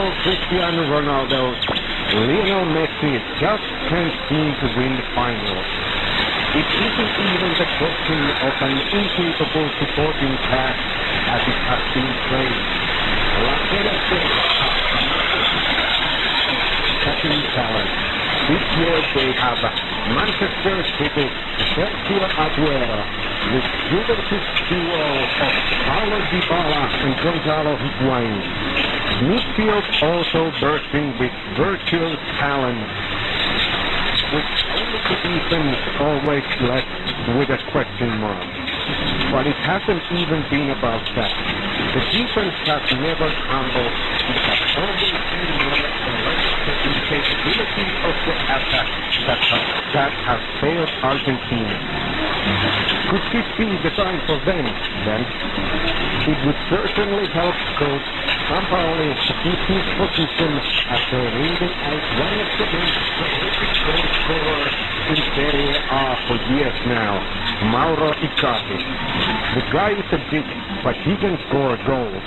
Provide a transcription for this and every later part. rival Cristiano Ronaldo, Lionel Messi just can't seem to win the final. It isn't even the question of an incapable supporting cast as it has been played. Second talent. This year they have Manchester City's Sergio Aguero with Juventus duo of Paulo Dybala and Gonzalo Higuain. Midfield also bursting with virtual talent, which only the defense always left with a question mark. But it hasn't even been about that. The defense has never crumbled. It has always been the incapability of the attack that has failed Argentina. Could this be the time for them, then? It would certainly help coach Sampaoli to keep his position after reading out one of the most goal scorer in Serie A for years now, Mauro Icardi. The guy is a big, but he can score goals.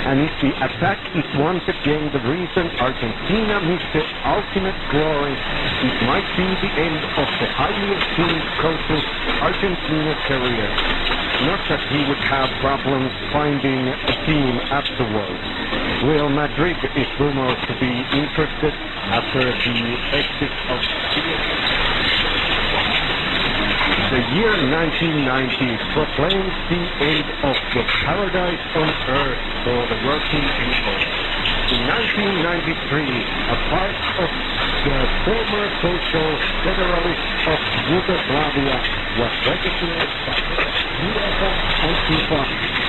And if the attack is once again the reason Argentina missed the ultimate glory, it might be the end of the highly esteemed coach's Argentina career. Not that he would have problems finding a team afterwards. Real Madrid is rumored to be interested after the exit of the year 1990 proclaims the end of the paradise on earth for the working people. In 1993, a part of the former Social Federalist of Yugoslavia was recognized by UEFA and FIFA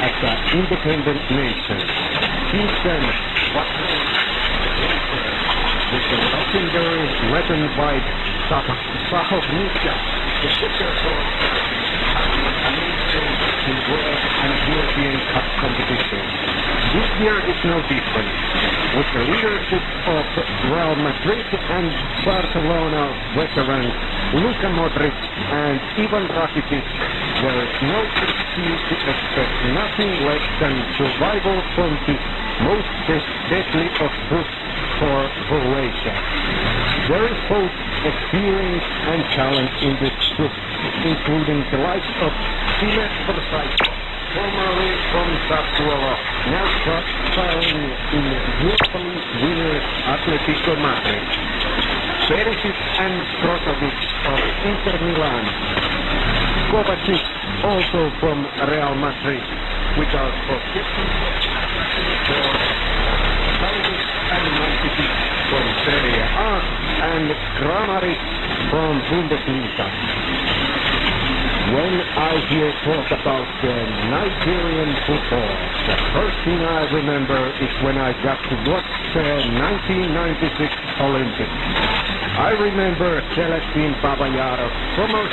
as an independent nation. Since then, with the legendary weapon by Sahovnica, the kicker for an in world and European Cup competition. This year is no different. With the leadership of Real Madrid and Barcelona veterans Luca Modric and Ivan Rakitic, there is no excuse to expect nothing less than survival from this most deadly of groups for Croatia. There is both experience and talent in this group, including the likes of Šime Vrsaljko, formerly from Sassuolo, now starring in Europa League winner Atletico Madrid, Perisic and Brozovic of Inter Milan, Kovacic also from Real Madrid, without forgetting and Rakitic from Serie A and Kramaric from Bundesliga. When I hear talk about the Nigerian football, the first thing I remember is when I got to watch the 1996 Olympics. I remember Celestine Babayaro from